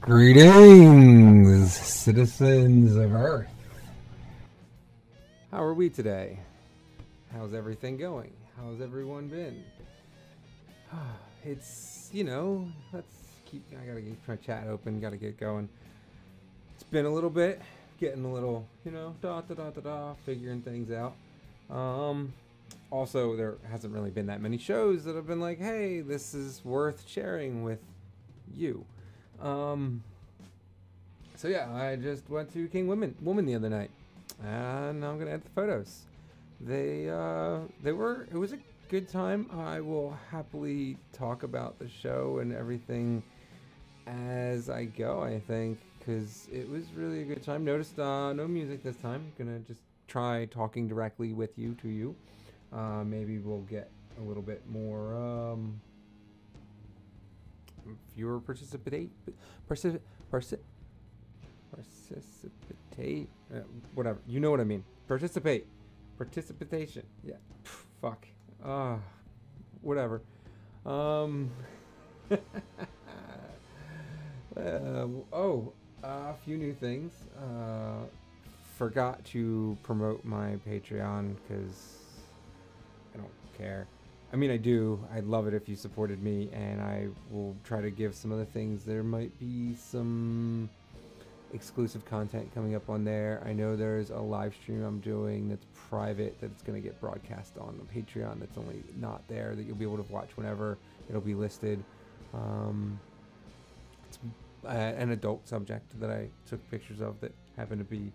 Greetings, citizens of Earth. How are we today? How's everything going? How's everyone been? It's, you know, I gotta keep my chat open, gotta get going. It's been a little bit, getting a little, you know, figuring things out. Also, there hasn't really been that many shows that have been like, hey, this is worth sharing with you. So yeah, I just went to King Woman the other night, and I'm gonna edit the photos. It was a good time. I will happily talk about the show and everything as I go, I think, because it was really a good time. Noticed no music this time. Gonna just try talking directly with you to you. Maybe we'll get a little bit more fewer participation. Yeah, fuck. Whatever. A few new things. Forgot to promote my Patreon because I don't care. I mean, I do. I'd love it if you supported me, and I will try to give some other things. There might be some exclusive content coming up on there. I know there's a live stream I'm doing that's private that's going to get broadcast on the Patreon that's only not there, that you'll be able to watch whenever. It'll be listed. It's an adult subject that I took pictures of that happened to be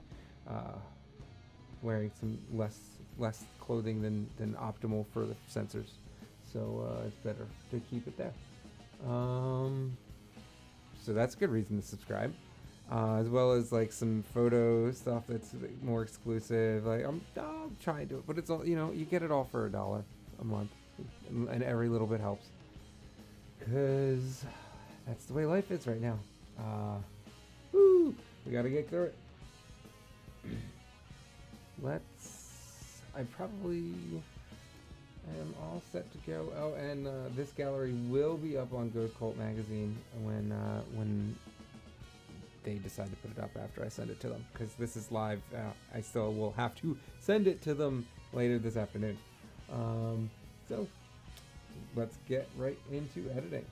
wearing some less clothing than optimal for the sensors. So it's better to keep it there. So that's a good reason to subscribe. As well as like some photo stuff that's more exclusive. Like I'll try and do it, but it's all, you know, you get it all for $1 a month, and every little bit helps, because that's the way life is right now. Woo, we gotta get through it. I probably am all set to go. Oh, and this gallery will be up on Ghost Cult magazine when they decide to put it up after I send it to them, because this is live. I still will have to send it to them later this afternoon. So let's get right into editing.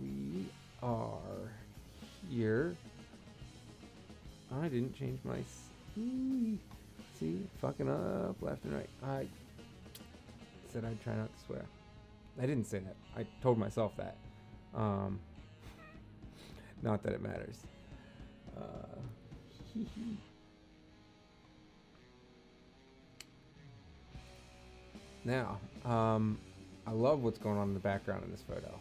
We are here. I didn't change my see, fucking up left and right. I said I'd try not to swear. I didn't say that. I told myself that. Not that it matters. Now, I love what's going on in the background in this photo.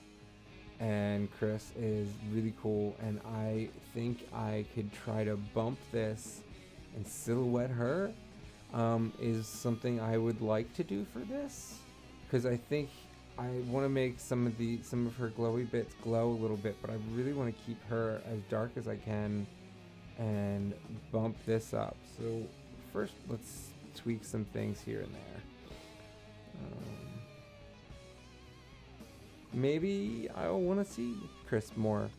And Chris is really cool, and I think I could try to bump this and silhouette her. Is something I would like to do for this, because I think I want to make some of her glowy bits glow a little bit, but I really want to keep her as dark as I can and bump this up. So first, let's tweak some things here and there. Maybe I want to see Chris more.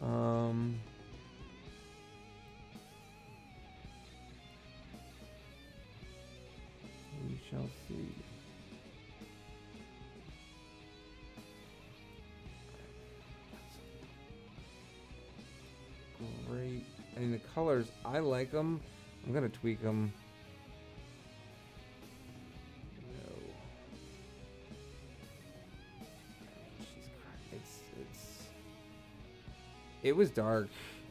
We shall see. Great. And the colors, I like them. I'm going to tweak them. It was dark.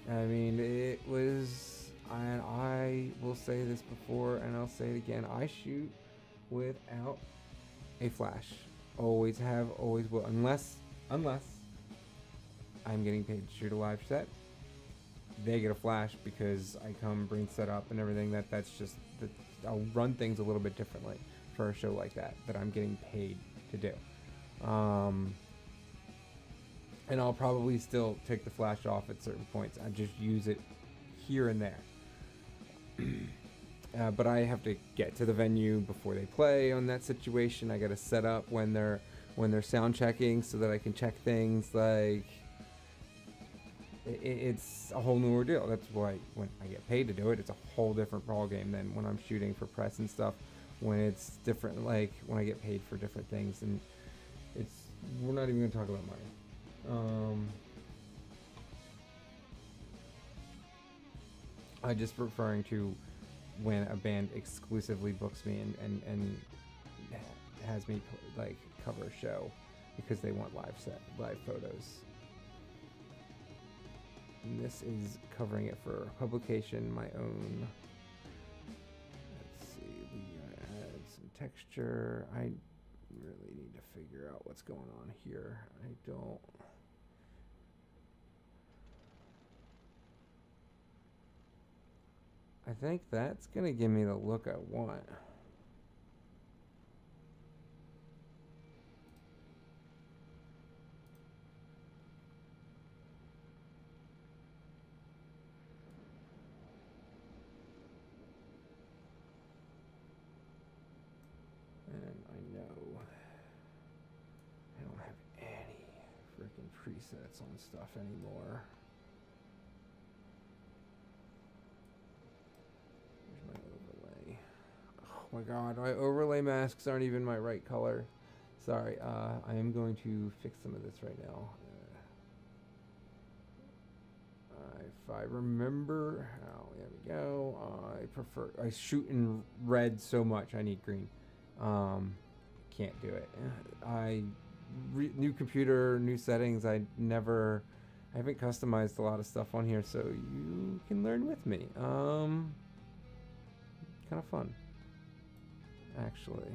I mean, it was, and I will say this before and I'll say it again, I shoot without a flash. Always have, always will, unless I'm getting paid to shoot a live set. They get a flash because I come bring set up and everything. That's just, I'll run things a little bit differently for a show like that I'm getting paid to do. And I'll probably still take the flash off at certain points. I just use it here and there. But I have to get to the venue before they play on that situation. I got to set up when they're when they're sound checking so that I can check things. Like, it's a whole newer deal. That's why when I get paid to do it, it's a whole different ball game than when I'm shooting for press and stuff. When it's different, like when I get paid for different things, and it's, we're not even going to talk about money. I'm just referring to when a band exclusively books me and has me like cover a show because they want live photos. And this is covering it for publication, my own. Let's see, we're gonna add some texture. I really need to figure out what's going on here. I don't. I think that's gonna give me the look I want. And I know I don't have any freaking presets on stuff anymore. Oh my god, my overlay masks aren't even my right color. Sorry, I am going to fix some of this right now. If I remember how, there we go. I shoot in red so much, I need green. Can't do it. New computer, new settings, I haven't customized a lot of stuff on here, so you can learn with me. Kind of fun. Actually,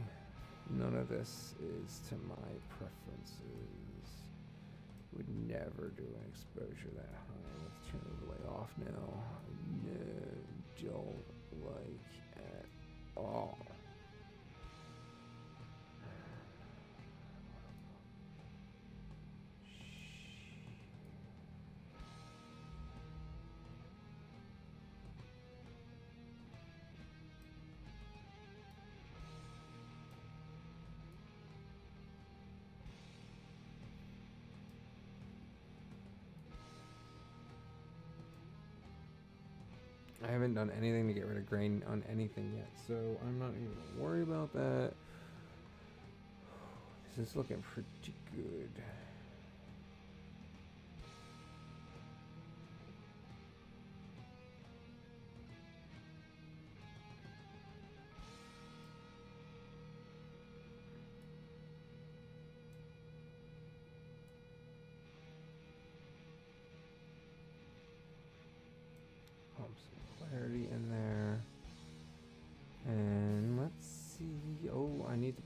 none of this is to my preferences. Would never do an exposure that high. Let's turn the overlay off now. No, don't like at all. I haven't done anything to get rid of grain on anything yet, so I'm not even going to worry about that. This is looking pretty good.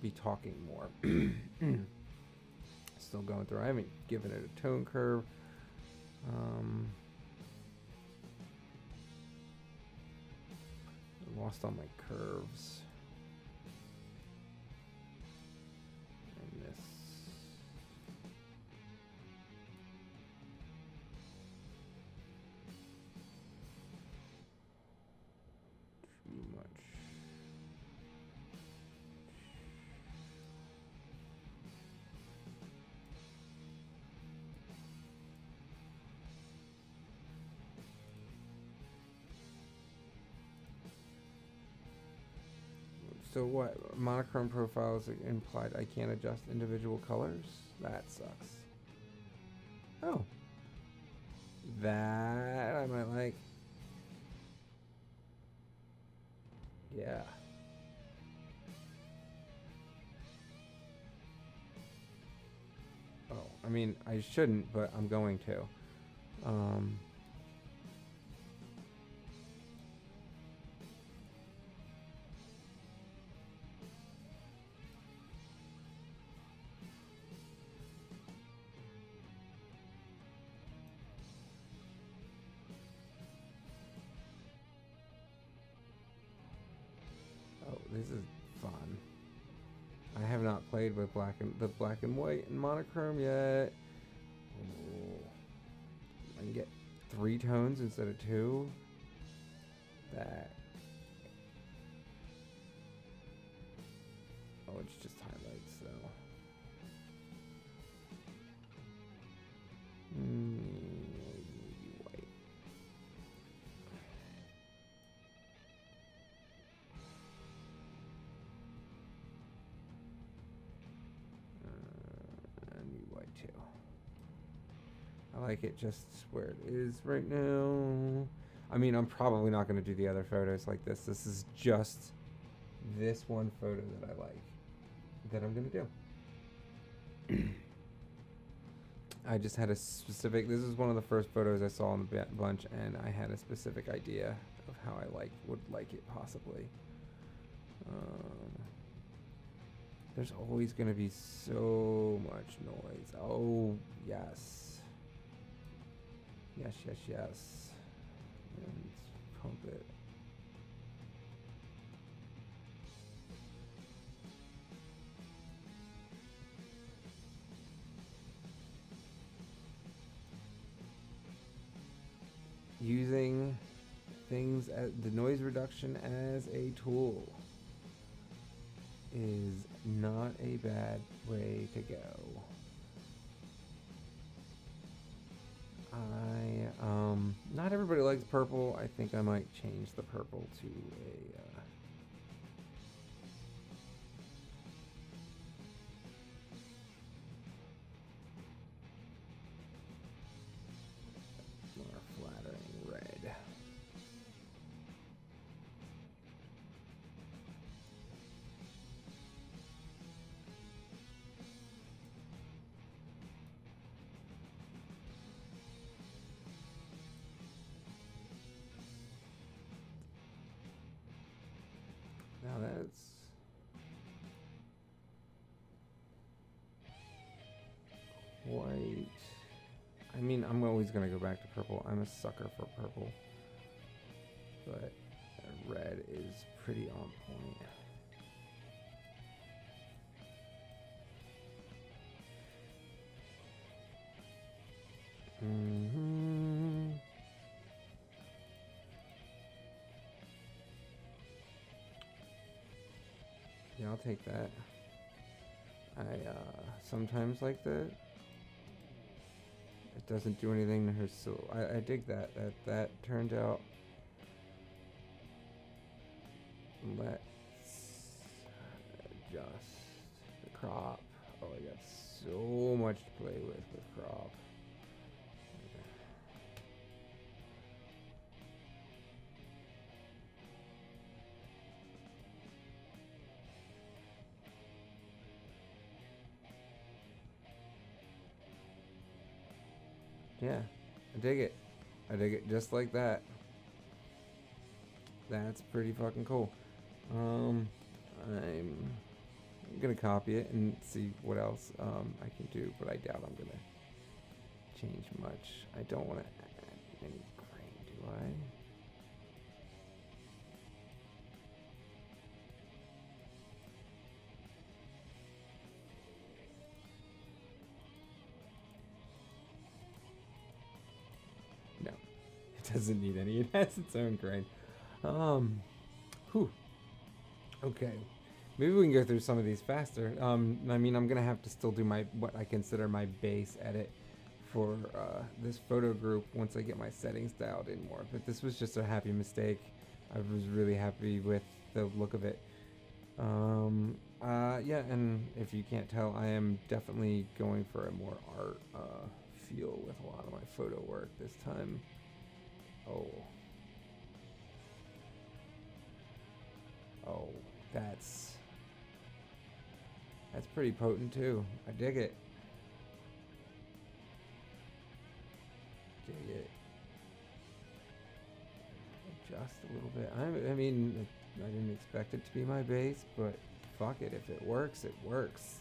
Be talking more. Still going through. I haven't given it a tone curve. I lost all my curves. And this. Too much. So what, monochrome profiles implied I can't adjust individual colors? That sucks. Oh. That I might like. Yeah. Oh, I mean, I shouldn't, but I'm going to. This is fun. I have not played with black and white and monochrome yet. Ooh. I can get 3 tones instead of 2. That. Oh, it's just highlights though. to. I like it just where it is right now. I mean, I'm probably not going to do the other photos like this. This is just this one photo that I like that I'm going to do. I just had a specific, this is one of the first photos I saw in the bunch, and I had a specific idea of how I would like it possibly. There's always going to be so much noise. Oh, yes. Yes, yes, yes. And pump it. Using things as the noise reduction as a tool is not a bad way to go. Not everybody likes purple. I think I might change the purple to a more flattering red. Now that's white. I mean, I'm always going to go back to purple. I'm a sucker for purple. But red is pretty on point. Yeah, I'll take that. I sometimes like that. It doesn't do anything to her, so I dig that. That turned out. Let's adjust the crop. Oh, I got so much to play with crop. Yeah, I dig it. I dig it just like that. That's pretty fucking cool. I'm gonna copy it and see what else I can do, but I doubt I'm gonna change much. I don't want to add any green, do I? Doesn't need any. It has its own grain. Whew. Okay. Maybe we can go through some of these faster. I mean, I'm gonna have to still do my what I consider my base edit for this photo group once I get my settings dialed in more. But this was just a happy mistake. I was really happy with the look of it. Yeah, and if you can't tell, I am definitely going for a more art feel with a lot of my photo work this time. Oh. Oh, that's pretty potent too. I dig it. Dig it. Adjust a little bit. I mean, I didn't expect it to be my base, but fuck it. If it works, it works.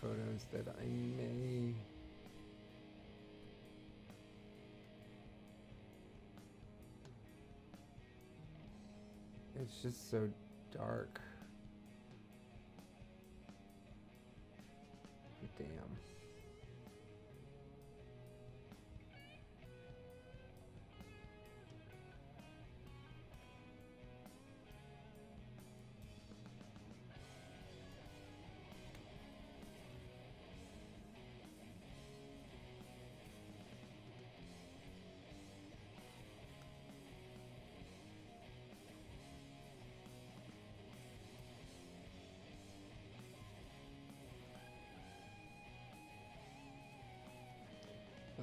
Photos that I may it's just so dark. Damn.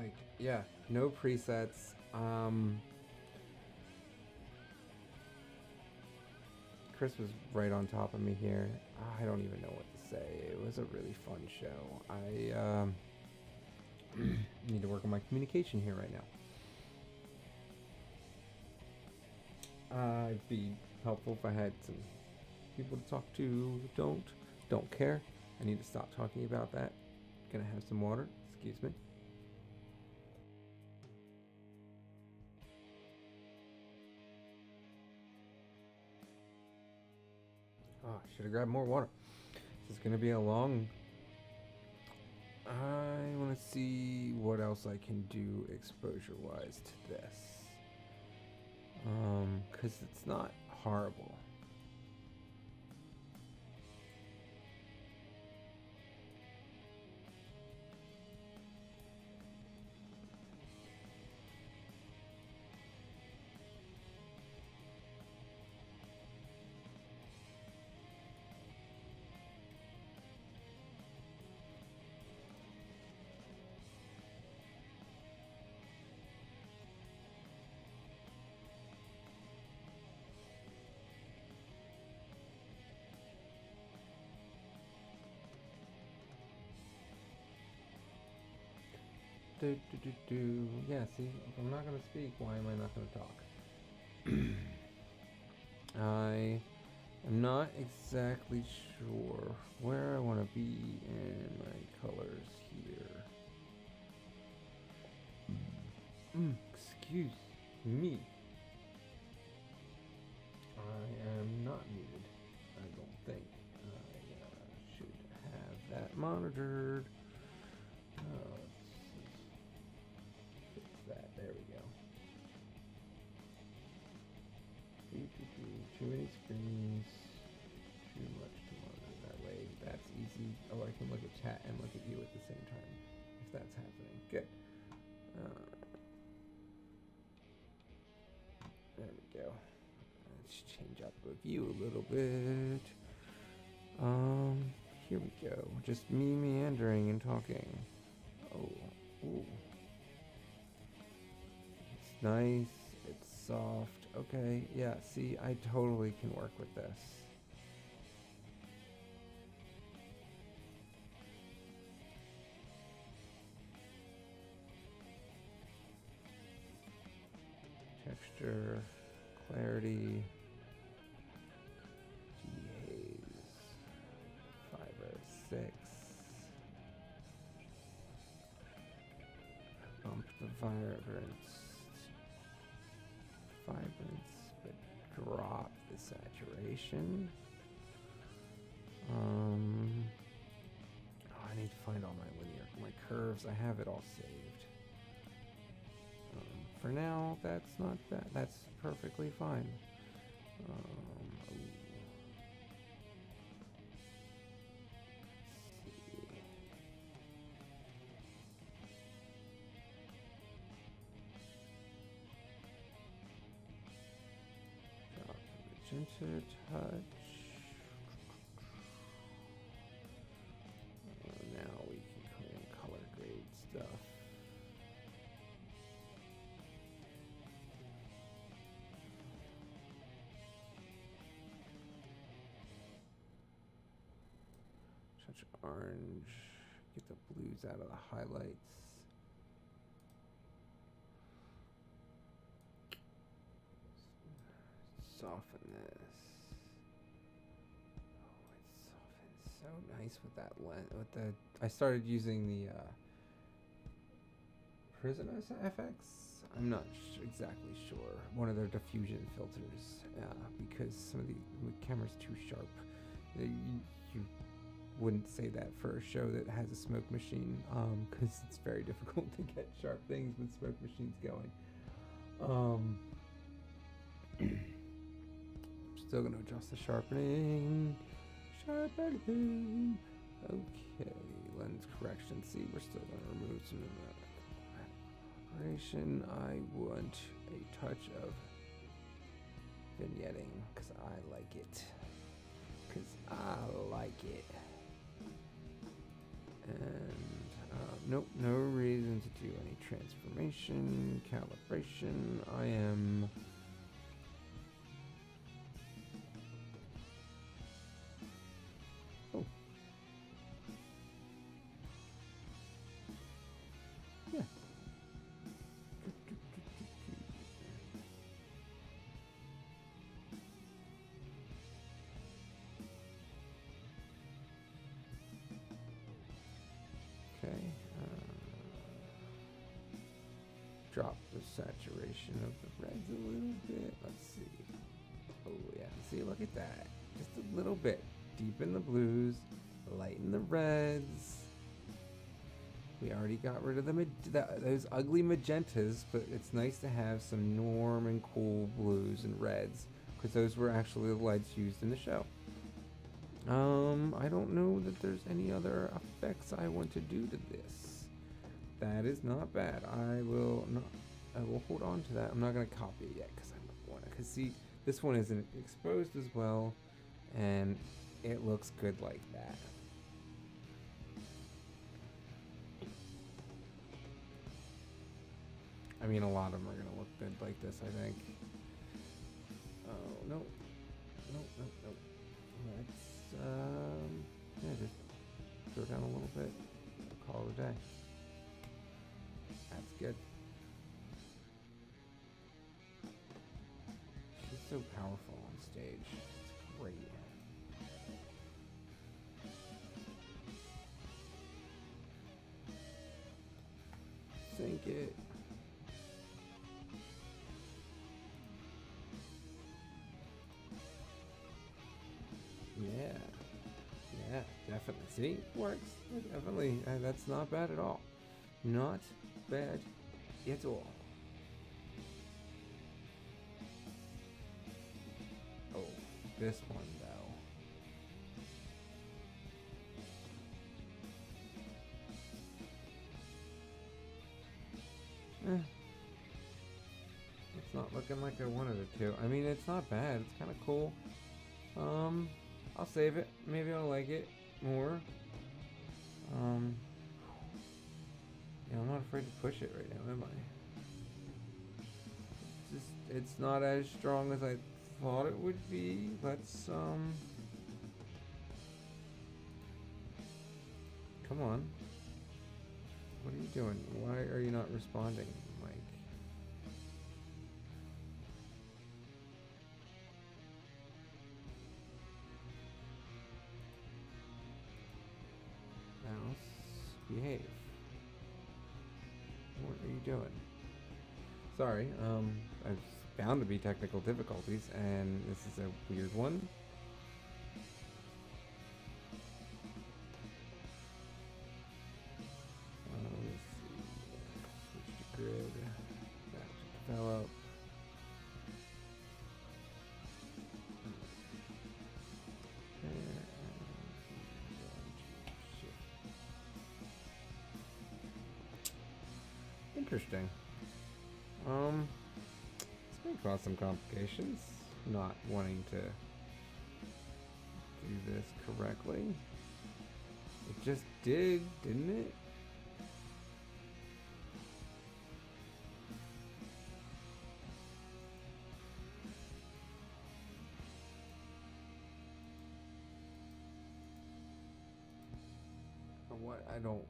Like, yeah, no presets. Chris was right on top of me here. I don't even know what to say. It was a really fun show. I need to work on my communication here right now. It'd be helpful if I had some people to talk to. Don't care. I need to stop talking about that. Gonna have some water. Excuse me. Oh, I should have grabbed more water. This is going to be a long... I want to see what else I can do exposure-wise to this. Because it's not horrible. Yeah, see, if I'm not going to speak, why am I not going to talk? I am not exactly sure where I want to be in my colors here. Excuse me. I am not muted, I don't think. I should have that monitored. There we go. Too many screens. Too much to monitor that way. That's easy. Oh, I can look at chat and look at you at the same time. If that's happening. Good. There we go. Let's change up the view a little bit. Here we go. Just me meandering and talking. Oh. Ooh. Nice, it's soft. Okay, yeah, see, I totally can work with this. Texture, clarity, dehaze, 506. Bump the vibrance. But drop the saturation. Oh, I need to find all my linear, my curves. I have it all saved. For now, that's not bad. That's perfectly fine. Center touch. Now we can kind of color grade stuff. Touch orange. Get the blues out of the highlights. Soften this. Oh, it softens so nice with that lens. With the, I started using the Prisoner's FX. I'm not exactly sure. One of their diffusion filters, because some of the camera's too sharp. You wouldn't say that for a show that has a smoke machine, because it's very difficult to get sharp things with smoke machines going. Still gonna adjust the sharpening. Okay, lens correction. See, we're still gonna remove some of that correction. I want a touch of vignetting because I like it. And Nope, no reason to do any transformation, calibration. I am... Oh. Yeah. Okay. Drop the saturation of the reds a little bit. Let's see. Oh yeah, see, look at that. Just a little bit. Deepen the blues, lighten the reds. We already got rid of those ugly magentas, but it's nice to have some warm and cool blues and reds, because those were actually the lights used in the show. I don't know that there's any other effects I want to do to this. That is not bad. I will hold on to that. I'm not gonna copy it yet because I don't want to. Because see, this one isn't exposed as well, and it looks good like that. I mean, a lot of them are gonna look good like this, I think. Oh no, no, no, no. Let's yeah, just go down a little bit. Call it a day. That's good. She's so powerful on stage. It's great. Sink it. Yeah. Yeah, definitely. See? Works. Definitely. That's not bad at all. Not bad at all. Oh, this one though. Eh. It's not looking like I wanted it to. I mean, it's not bad. It's kind of cool. I'll save it. Maybe I'll like it more. Yeah, I'm not afraid to push it right now, am I? It's just, it's not as strong as I thought it would be. Let's, come on. What are you doing? Why are you not responding, Mike? Mouse, behave. What are you doing? Sorry, there's bound to be technical difficulties, and this is a weird one. Let's see. Switch to grid. Back to develop. There. Interesting. It's gonna cause some complications, not wanting to do this correctly. It just did, didn't it? What? I don't...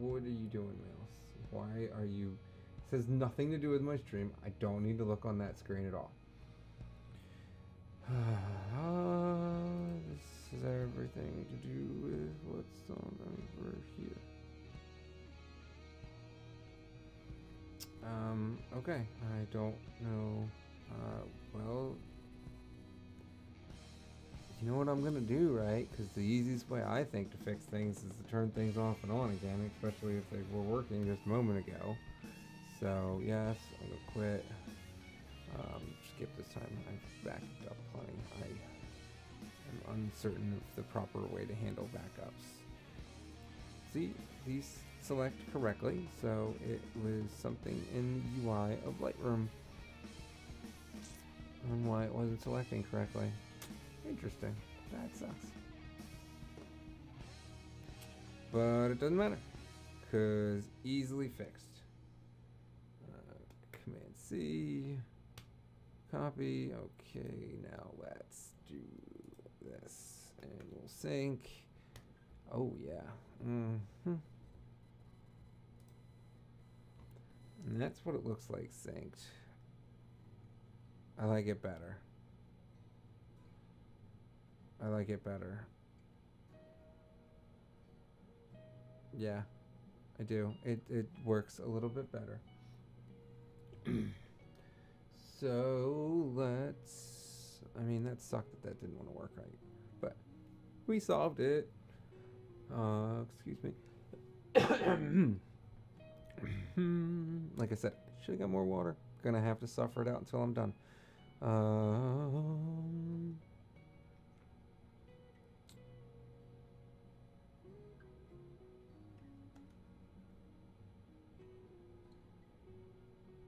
What are you doing, Mouse? Why are you... It says nothing to do with my stream. I don't need to look on that screen at all. This is everything to do with what's on over here. Okay. I don't know. Well... You know what I'm gonna do, right? Because the easiest way I think to fix things is to turn things off and on again, especially if they were working just a moment ago. So yes, I'm gonna quit. Skip this time. I've backed up plenty. I am uncertain of the proper way to handle backups. See, these select correctly, so it was something in the UI of Lightroom. And why it wasn't selecting correctly. Interesting. That sucks. But it doesn't matter. because easily fixed. Command C, copy. Okay, now let's do this and we'll sync. Oh yeah. Mm-hmm. And that's what it looks like synced. I like it better. I like it better. Yeah, I do. It works a little bit better. So let's, I mean, that sucked that that didn't want to work right, but we solved it. Excuse me. Like I said, should have got more water. Gonna have to suffer it out until I'm done.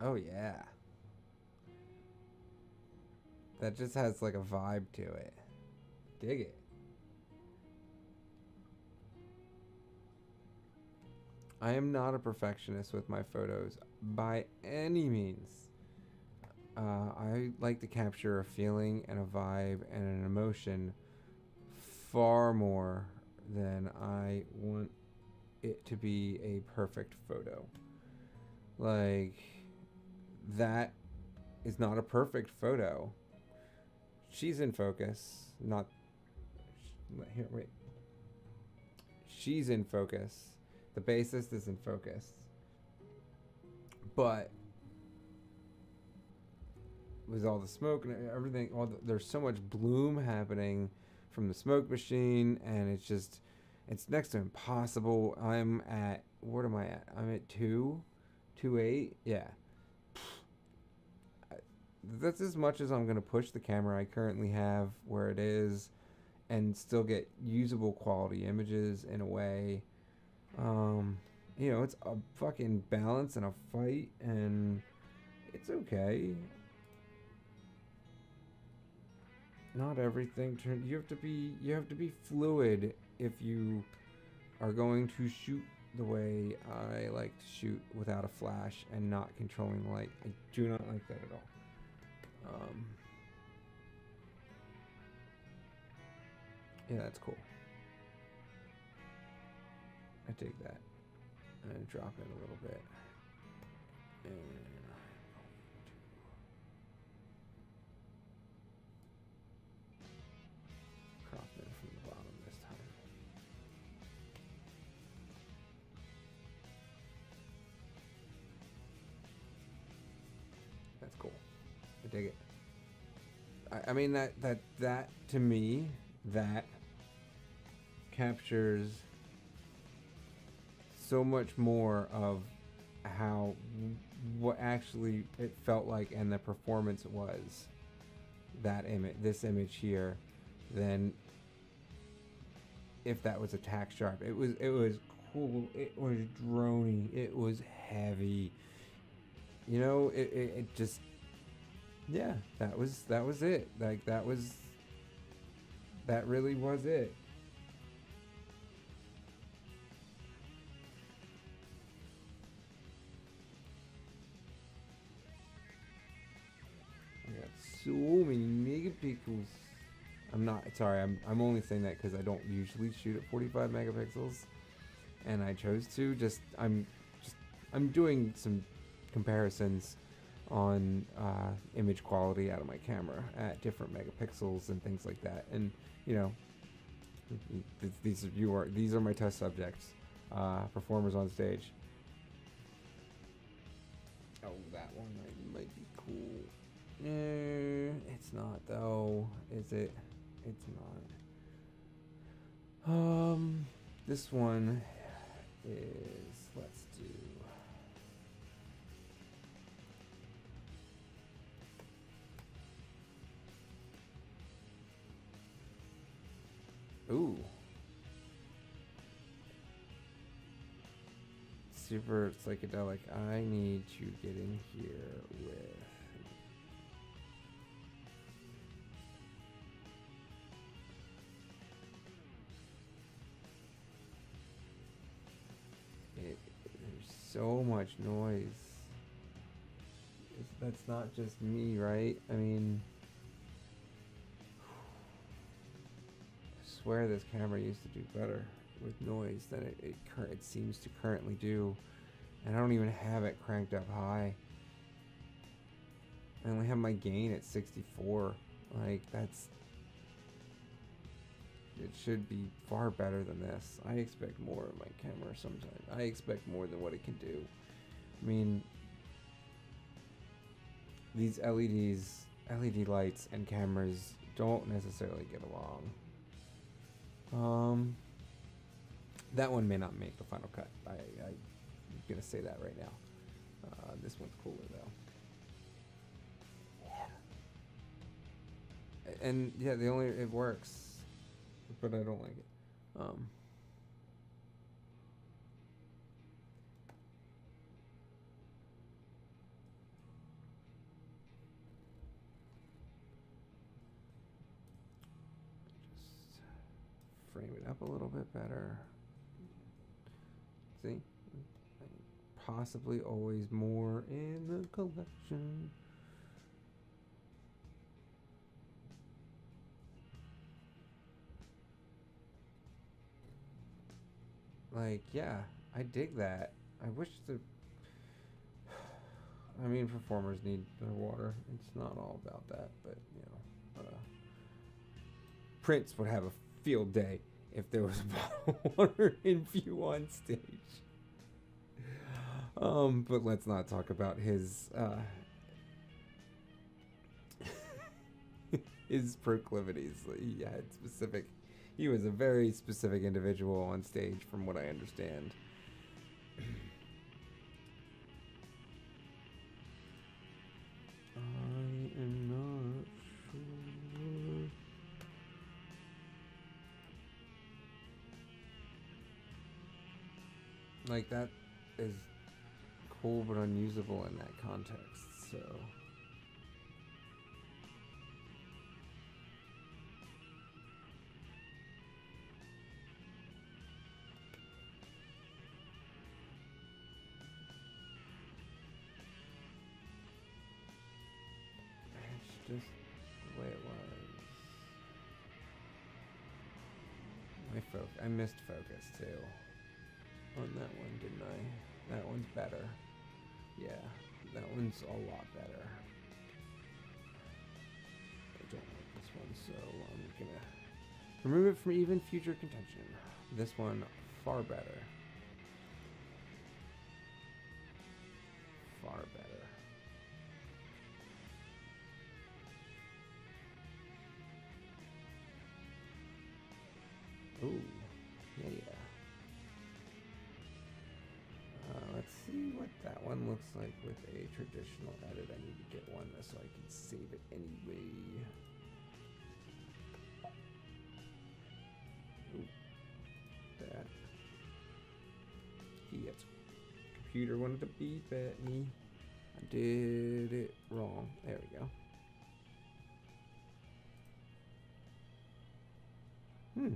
Oh yeah. That just has like a vibe to it. Dig it. I am not a perfectionist with my photos by any means. I like to capture a feeling and a vibe and an emotion far more than I want it to be a perfect photo. Like, that is not a perfect photo. She's in focus. Not here, wait. She's in focus. The bassist is in focus. But with all the smoke and everything, there's so much bloom happening from the smoke machine, and it's just, it's next to impossible. I'm at, what am I at? I'm at 2.28. Yeah. That's as much as I'm going to push the camera I currently have where it is and still get usable quality images in a way. You know, it's a fucking balance and a fight, and it's okay. Not everything turns, you have to be fluid if you are going to shoot the way I like to shoot without a flash and not controlling the light. I do not like that at all. Yeah, that's cool. I take that and drop it a little bit. And crop it from the bottom this time. That's cool. I dig it. I mean, that to me, that captures so much more of how, what actually it felt like and the performance was, that image, this image here, than if that was a tack sharp. It was cool. It was droney. It was heavy. You know, it just, yeah, that was it. Like, that really was it. I got so many megapixels. I'm not, sorry, I'm only saying that because I don't usually shoot at 45 megapixels, and I chose to just, I'm doing some comparisons on image quality out of my camera at different megapixels and things like that, and you know, these are my test subjects, performers on stage. Oh, that one might be cool. It's not though, is it? It's not. This one is, let's do, ooh, super psychedelic. I need to get in here with, it so much noise. That's not just me, right? I mean, I swear this camera used to do better with noise than it seems to currently do. And I don't even have it cranked up high. I only have my gain at 64. Like, that's... It should be far better than this. I expect more of my camera sometimes. I expect more than what it can do. I mean, these LEDs, LED lights and cameras don't necessarily get along. That one may not make the final cut. I'm gonna say that right now. This one's cooler though. And yeah, it works, but I don't like it. Just frame it up a little bit better. See, possibly always more in the collection. Like, yeah, I dig that. I wish the... I mean, performers need their water. It's not all about that, but, you know. Prince would have a field day if there was a bottle of water in view on stage. But let's not talk about his proclivities. He had specific... He was a very specific individual on stage, from what I understand. I am not sure. Like, that is cool, but unusable in that context, so... Just the way it was. I missed focus too on that one, didn't I? That one's better. Yeah, that one's a lot better. I don't like this one, so I'm gonna remove it from even future contention. This one, far better. Far better. Ooh, yeah. Let's see what that one looks like with a traditional edit. I need to get one so I can save it anyway. Ooh, that. Yes. Computer wanted to beep at me. I did it wrong. There we go. Hmm.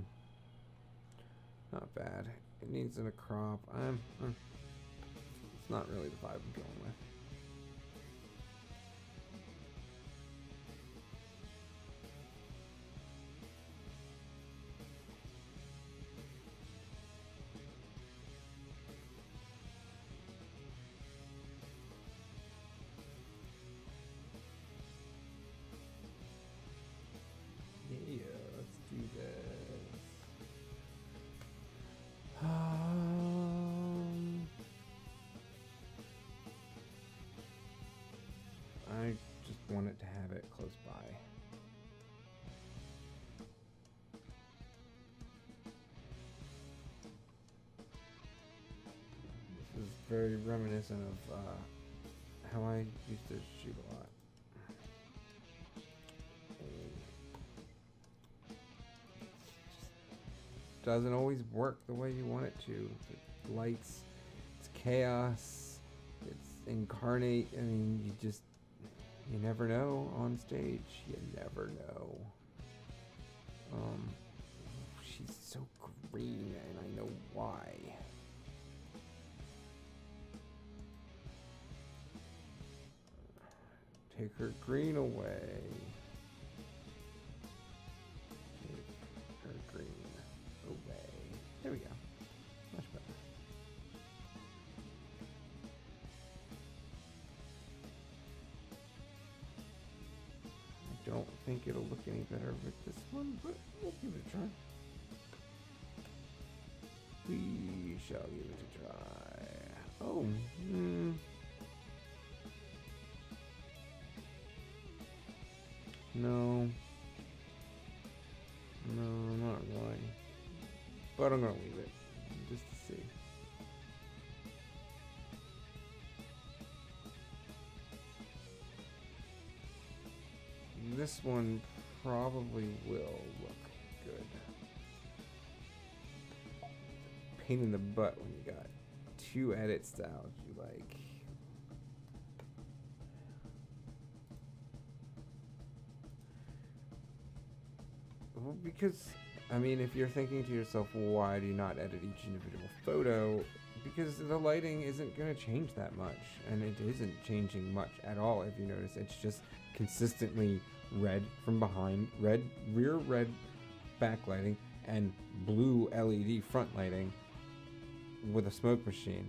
Not bad. It needs a crop. It's not really the vibe I'm going with. Yeah, let's do that. I just want it to have it close by. This is very reminiscent of how I used to shoot a lot. Doesn't always work the way you want it to. It's lights, it's chaos, it's incarnate. I mean, you never know on stage. You never know. She's so green, and I know why. Take her green away. Take her green away. There we go. Much better. I don't think it'll look any better with this one, but we'll give it a try. We shall give it a try. Oh. No. No, not really. But I'm gonna leave it just to see. This one probably will look good. Pain in the butt when you got two edit styles you like. Well, because, I mean, if you're thinking to yourself, why do you not edit each individual photo? Because the lighting isn't going to change that much, and it isn't changing much at all. If you notice, it's just consistently red from behind, red rear, red backlighting, and blue LED front lighting with a smoke machine.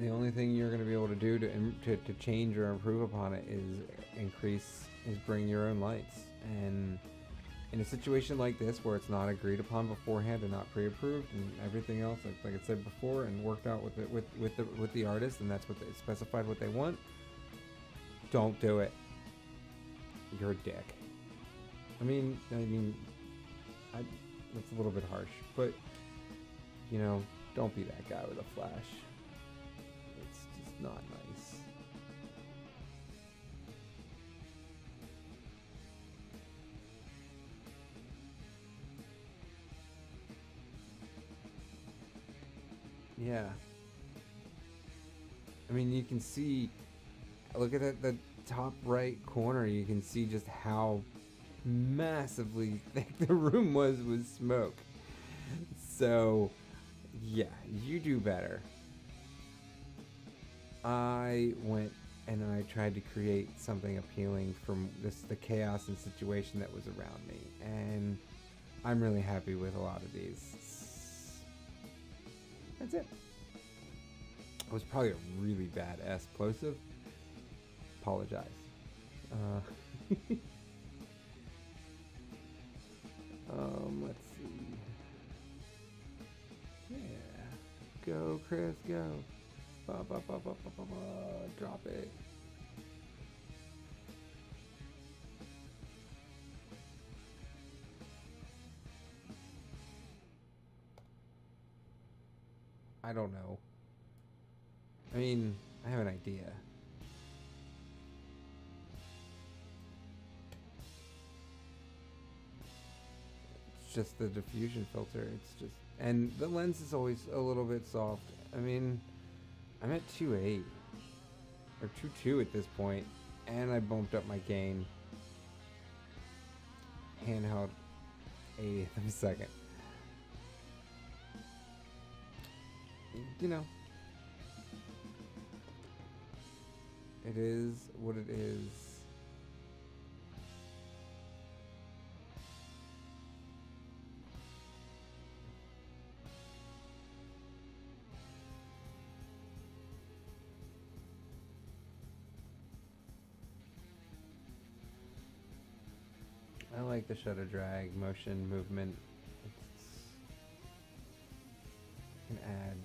The only thing you're going to be able to do to change or improve upon it is bring your own lights. And in a situation like this where it's not agreed upon beforehand and not pre-approved and everything else, like I said before, and worked out with the artist, and that's what they specified what they want, don't do it. You're a dick. I mean, that's a little bit harsh, but you know, don't be that guy with a flash. It's just not nice. Yeah. I mean, you can see, look at the top right corner, you can see just how massively thick the room was with smoke. So, yeah, you do better. I went and I tried to create something appealing from the chaos and situation that was around me, and I'm really happy with a lot of these. That's it. It was probably a really bad S-plosive. Apologize. Let's see. Yeah. Go, Chris, go. Ba, ba, ba, ba, ba, ba, ba. Drop it. I don't know. I mean, I have an idea. Just the diffusion filter, it's just, and the lens is always a little bit soft. I mean, I'm at 2.8 or 2.2 at this point, and I bumped up my gain. Handheld 1/8 of a second. You know, it is what it is. I like the shutter drag, motion, movement. It can add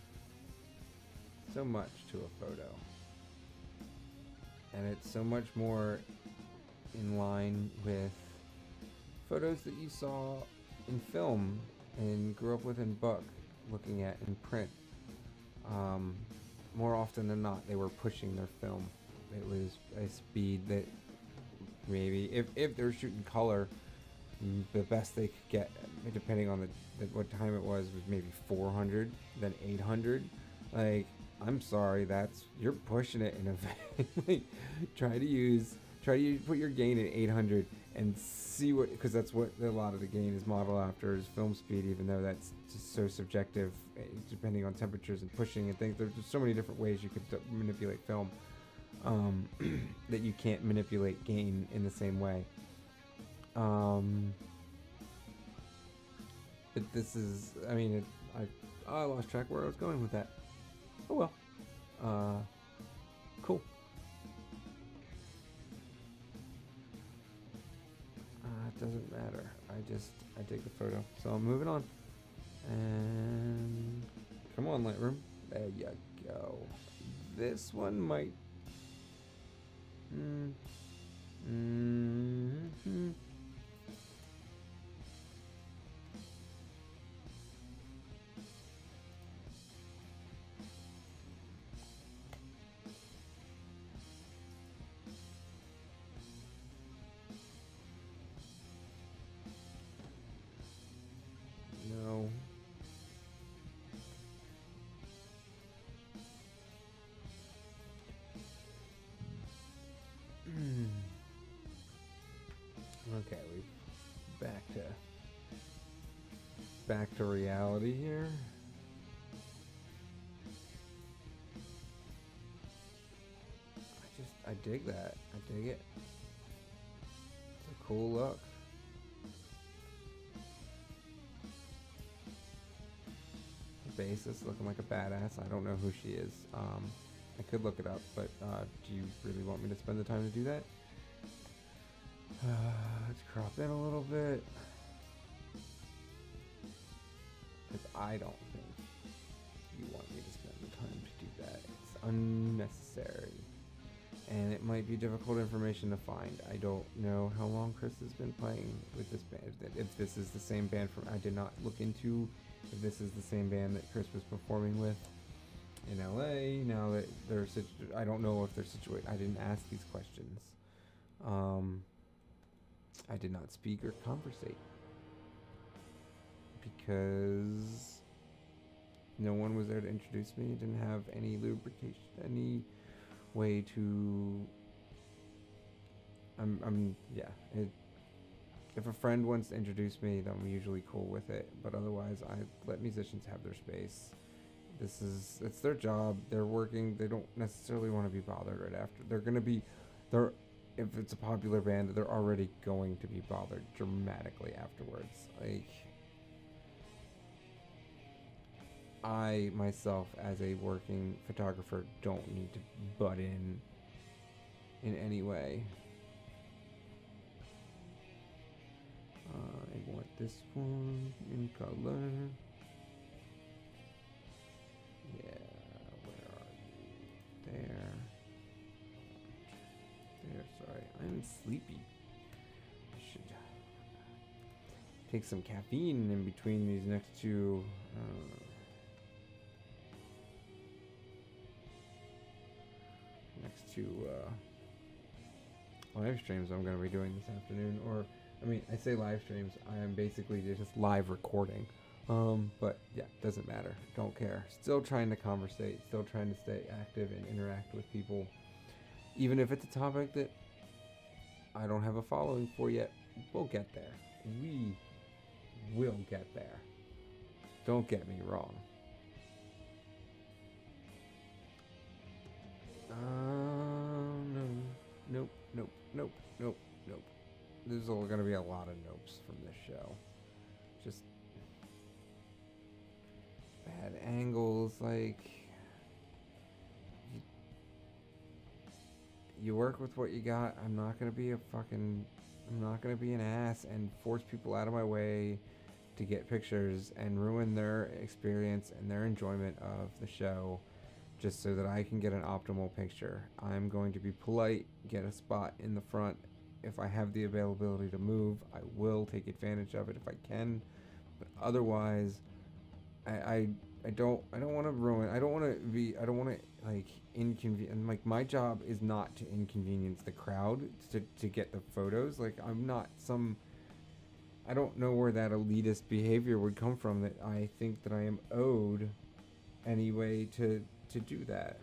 so much to a photo. And it's so much more in line with photos that you saw in film and grew up with in book, looking at in print. More often than not, they were pushing their film. It was a speed that maybe, if they're shooting color, the best they could get, depending on what time it was maybe 400, then 800. Like, I'm sorry, you're pushing it in a vein. Like, try to use Try to put your gain at 800 and see what, because that's what a lot of the gain is modeled after, is film speed, even though that's just so subjective depending on temperatures and pushing and things. There's so many different ways you could manipulate film that you can't manipulate gain in the same way. But this is, I mean, I lost track where I was going with that. Oh well. Cool. It doesn't matter. I take the photo. So I'm moving on. And come on, Lightroom. There you go. This one might. Okay, we're back to reality here. I dig that. I dig it. It's a cool look. The bassist looking like a badass. I don't know who she is. I could look it up, but do you really want me to spend the time to do that? Let's crop in a little bit, because I don't think you want me to spend the time to do that. It's unnecessary, and it might be difficult information to find. I don't know how long Chris has been playing with this band, if this is the same band from, I did not look into if this is the same band that Chris was performing with in LA. Now that they're, I don't know if they're situated, I didn't ask these questions. I did not speak or conversate because no one was there to introduce me. I didn't have any lubrication, any way to. Yeah. If a friend wants to introduce me, then I'm usually cool with it. But otherwise, I let musicians have their space. It's their job. They're working. They don't necessarily want to be bothered right after. If it's a popular band, they're already going to be bothered dramatically afterwards. Like, I myself, as a working photographer, don't need to butt in any way. I want this one in color. Yeah, where are you? There. There, sorry, I'm sleepy. I should take some caffeine in between these next two. Live streams I'm going to be doing this afternoon. Or, I mean, I say live streams, I am basically just live recording. But yeah, doesn't matter. Don't care. Still trying to conversate, still trying to stay active and interact with people. Even if it's a topic that I don't have a following for yet, we'll get there. We will get there. Don't get me wrong. No. Nope, nope, nope, nope, nope. There's all going to be a lot of nopes from this show. Just bad angles, like... You work with what you got. I'm not gonna be an ass and force people out of my way to get pictures and ruin their experience and their enjoyment of the show just so that I can get an optimal picture. I'm going to be polite, get a spot in the front. If I have the availability to move, I will take advantage of it if I can. But otherwise, I don't want to ruin. I don't want to, like, inconvenience. Like, my job is not to inconvenience the crowd to get the photos. Like, I'm not some. I don't know where that elitist behavior would come from that I think that I am owed any way to do that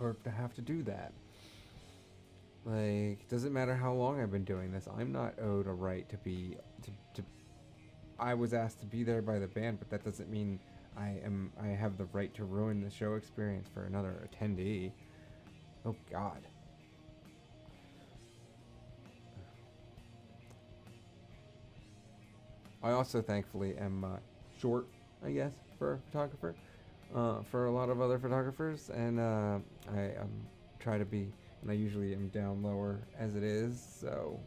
or to have to do that. Like, it doesn't matter how long I've been doing this. I'm not owed a right to be... I was asked to be there by the band, but that doesn't mean I have the right to ruin the show experience for another attendee. Oh, God. I also, thankfully, am short, I guess, for a photographer. For a lot of other photographers, and I try to be... And I usually am down lower as it is, so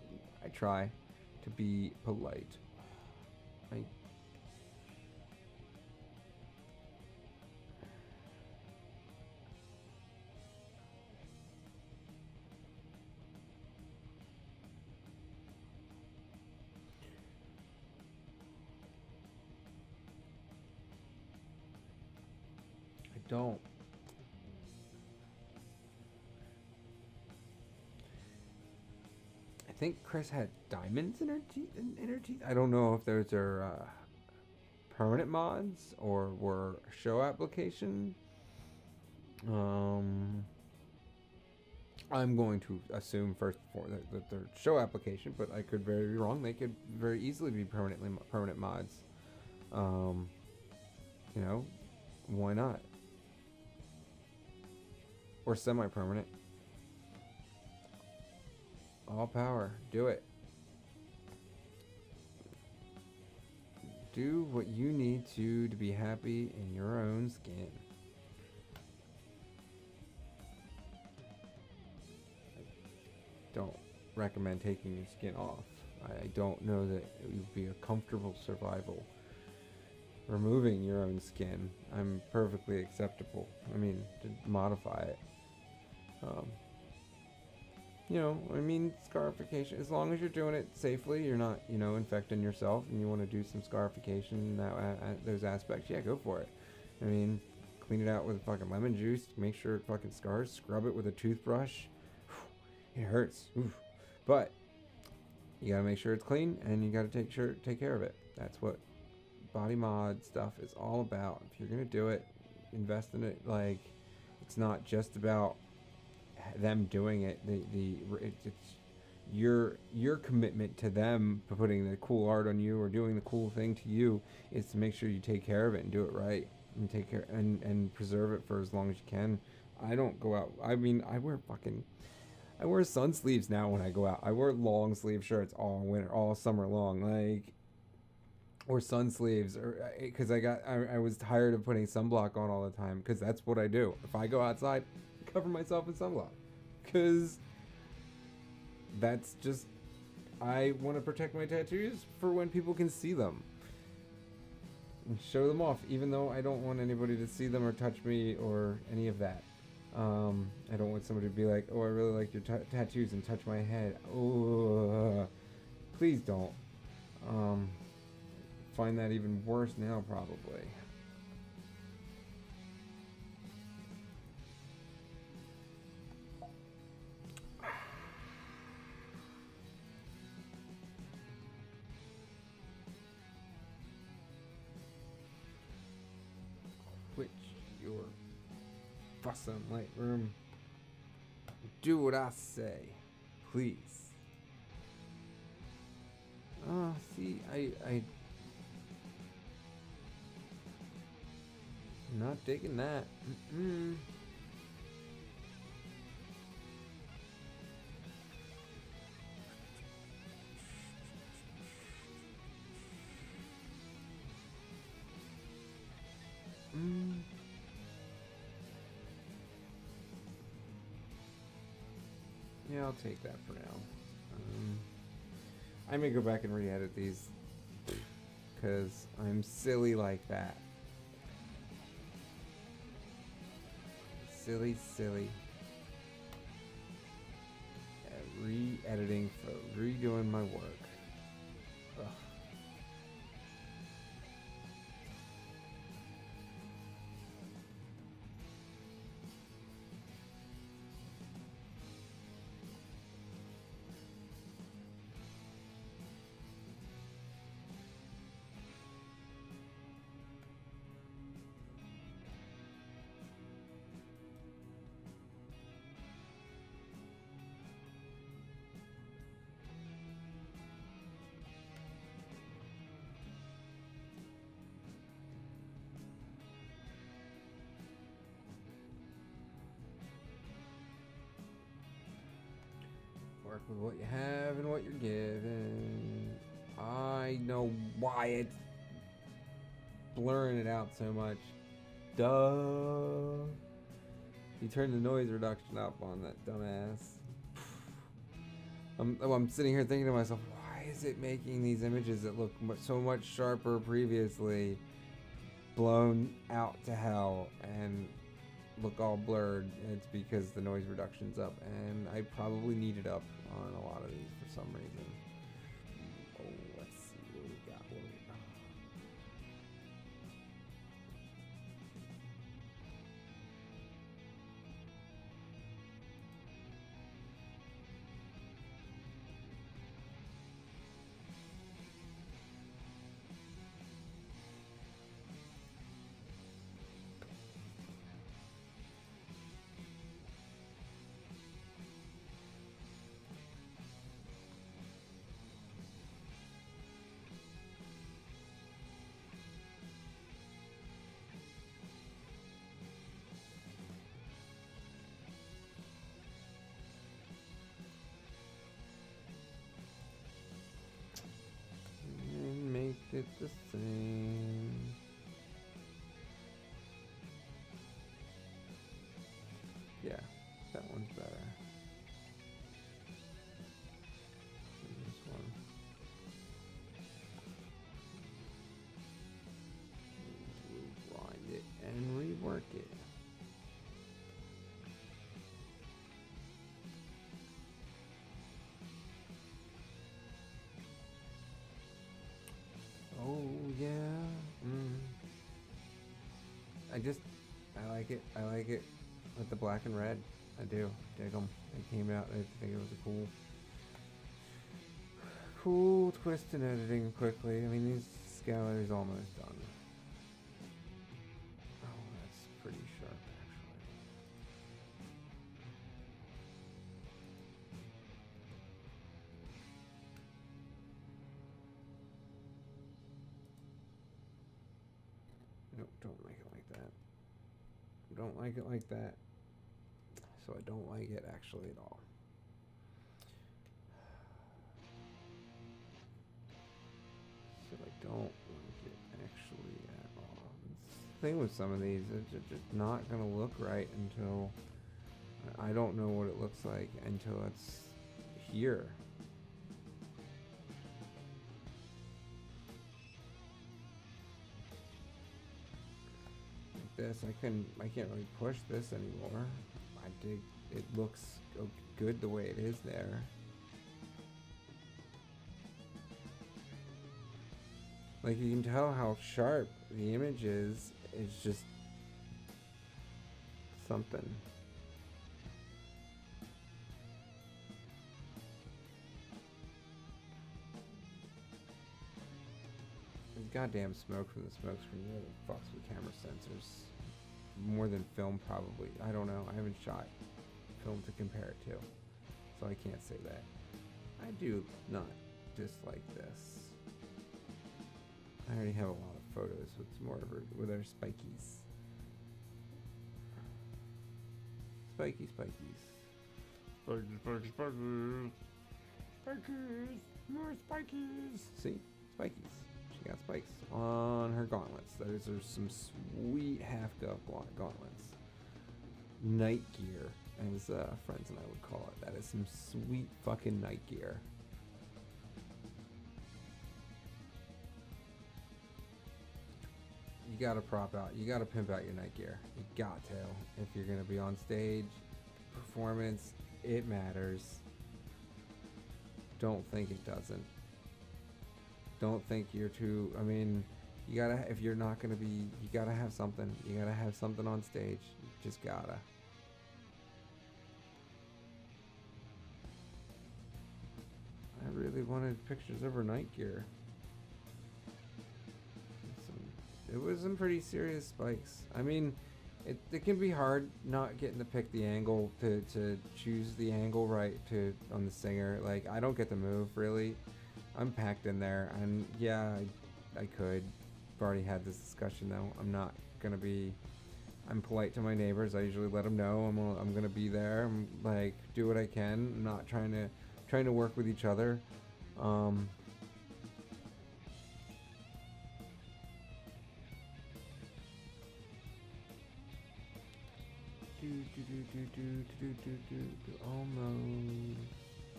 I try to be polite. I don't. I think Chris had diamonds in her teeth. I don't know if those are permanent mods or were a show application. I'm going to assume first that they're show application, but I could very be wrong. They could very easily be permanent mods. You know, why not? Or semi-permanent. All power. Do it. Do what you need to be happy in your own skin. I don't recommend taking your skin off. I don't know that it would be a comfortable survival. Removing your own skin, I'm perfectly acceptable. I mean, to modify it. You know, I mean, scarification, as long as you're doing it safely, you're not, you know, infecting yourself, and you want to do some scarification, that, those aspects, yeah, go for it. I mean, clean it out with fucking lemon juice, make sure it fucking scars, scrub it with a toothbrush. It hurts. Oof. But you gotta make sure it's clean, and you gotta take care of it. That's what body mod stuff is all about. If you're gonna do it, invest in it. Like, it's not just about them doing it, it's your commitment to them for putting the cool art on you or doing the cool thing to you is to make sure you take care of it and do it right and take care and preserve it for as long as you can. I don't go out, I mean, I wear sun sleeves now when I go out. I wear long sleeve shirts all winter, all summer long, like, or sun sleeves, or because I was tired of putting sunblock on all the time, because that's what I do. If I go outside, cover myself in sunblock, because that's just, I want to protect my tattoos for when people can see them and show them off, even though I don't want anybody to see them or touch me or any of that. I don't want somebody to be like, oh, I really like your tattoos, and touch my head. Oh, please don't. Find that even worse now, probably. Awesome Lightroom. Do what I say, please. Oh, see, I'm not digging that. Yeah, I'll take that for now. I may go back and re-edit these, because I'm silly like that. Silly, silly. Yeah, re-editing for redoing my work. Ugh. with what you have and what you're given. I know why it's blurring it out so much. Duh. You turned the noise reduction up on that dumbass. I'm sitting here thinking to myself, why is it making these images that look so much sharper previously blown out to hell and look all blurred? It's because the noise reduction's up, and I probably need it up on a lot of these for some reason. Oh, let's see what we got. What we got. It the same. Yeah, that one's better. And this one. We'll blind it and rework it. I like it. I like it with the black and red. I do dig them. They came out. I think it was a cool twist in editing quickly. I mean, this gallery's almost done. Oh, that's pretty sharp, actually. Nope, don't make it like that. Don't like it like that, so I don't like it actually at all. So I don't like it actually at all. It's the thing with some of these, it's just not gonna look right until I don't know what it looks like until it's here. This I can't really push this anymore. I dig it, looks good the way it is there. Like, you can tell how sharp the image is. It's just something. Goddamn smoke from the smoke screen really fucks with camera sensors more than film, probably. I don't know, I haven't shot film to compare it to, so I can't say that. I do not dislike this. I already have a lot of photos with more of our, with our spikies. Spikies, more spikies. See, spikies. She got spikes on her gauntlets. Those are some sweet half-dove gauntlets. Night gear, as friends and I would call it. That is some sweet fucking night gear. You gotta prop out. You gotta pimp out your night gear. You got to. If you're gonna be on stage, performance, it matters. Don't think it doesn't. Don't think you're too, I mean, you gotta, if you're not gonna be, you gotta have something. You gotta have something on stage. You just gotta. I really wanted pictures of her night gear. It was some pretty serious spikes. I mean, it can be hard not getting to pick the angle, to choose the angle right to on the singer. Like, I don't get to move, really. I'm packed in there, and yeah, I could. I've already had this discussion, though. I'm not gonna be. I'm polite to my neighbors. I usually let them know I'm gonna be there. I'm like, do what I can. I'm not trying to trying to work with each other. Almost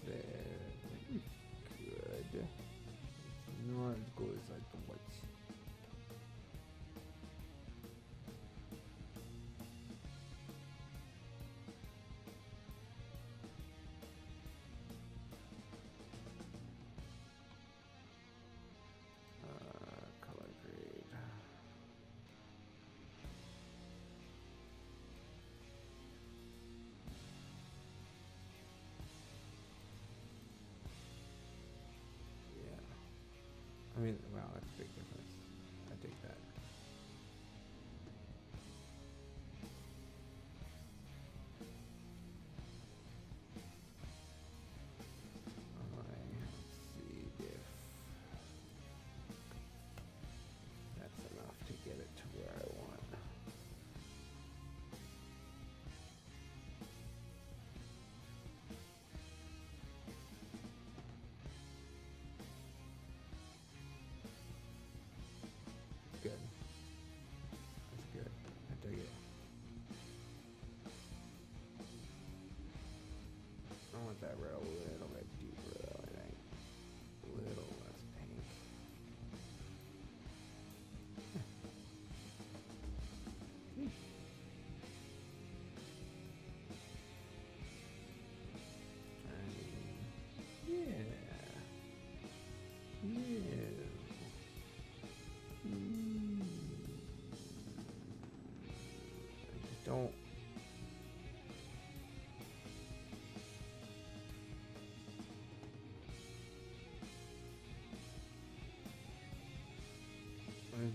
there. Good. It's not as good as I thought. I mean, wow, that's a big difference. I take that. All right, let's see if that's enough to get it to where I want. That red a little bit deeper, I think. A little less pink. I just don't.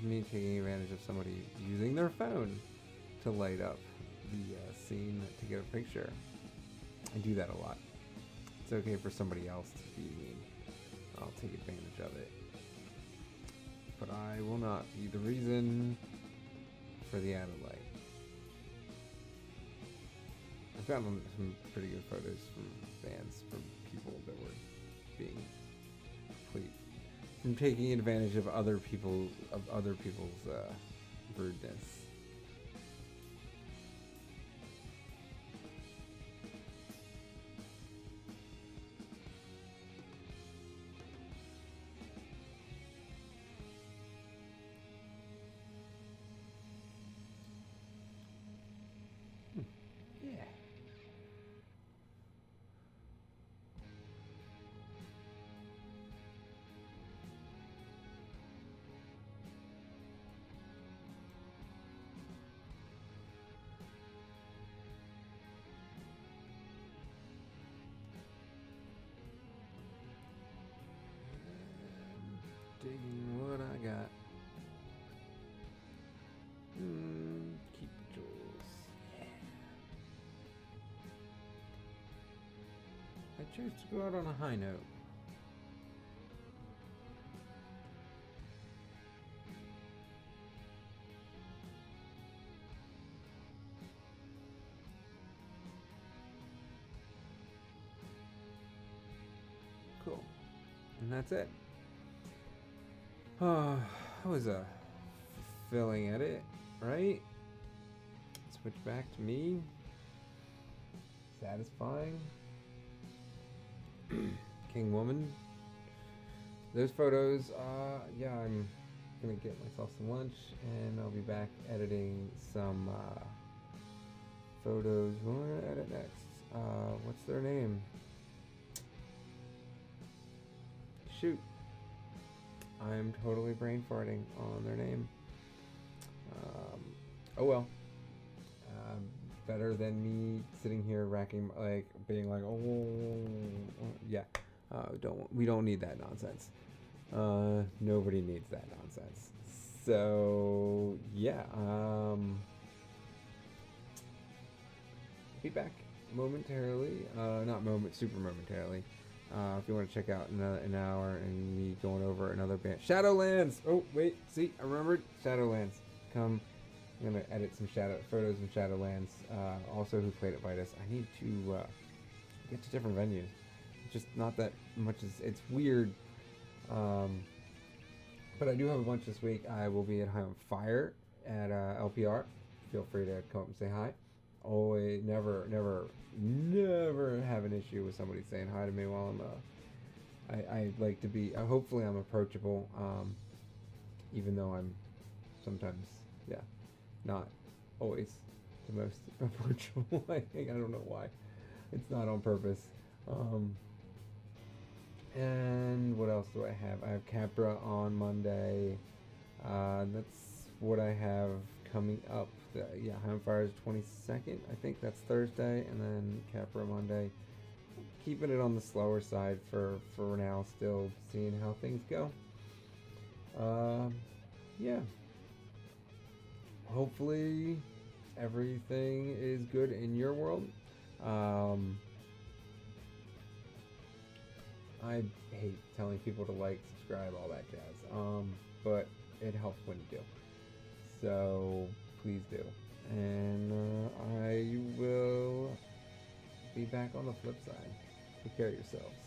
Me taking advantage of somebody using their phone to light up the scene to get a picture. I do that a lot. It's okay for somebody else to be mean. I'll take advantage of it. But I will not be the reason for the added light. I've gotten some pretty good photos from fans, from people that were being complete. I'm taking advantage of other people, of other people's rudeness. Digging what I got. Keep the jewels. Yeah. I chose to go out on a high note. Cool. And that's it. Oh, that was a fulfilling edit, right? Switch back to me. Satisfying. King Woman. Those photos, yeah, I'm gonna get myself some lunch and I'll be back editing some photos. Who am I gonna edit next? What's their name? Shoot. I'm totally brain farting on their name. Oh well. Better than me sitting here racking, like, being like, oh yeah. We don't need that nonsense. Nobody needs that nonsense. So yeah. Be back momentarily. Not moment, super momentarily. If you want to check out another, an hour and me going over another band, Shadowlands. Oh wait, see, I remembered Shadowlands. Come, I'm gonna edit some photos from Shadowlands. Also, who played at Vitus? I need to get to different venues. just not that much. It's weird. But I do have a bunch this week. I will be at High on Fire at LPR. Feel free to come up and say hi. Always, never have an issue with somebody saying hi to me while I'm. I like to be. Hopefully, I'm approachable. Even though I'm sometimes, yeah, not always the most approachable. I think I don't know why. It's not on purpose. And what else do I have? I have Capra on Monday. That's what I have coming up. Yeah, High on Fire is 22nd. I think that's Thursday, and then Capra Monday. Keeping it on the slower side for now. Still seeing how things go. Yeah. Hopefully, everything is good in your world. I hate telling people to like, subscribe, all that jazz. But it helps when you do. So please do. And I will be back on the flip side. Take care of yourselves.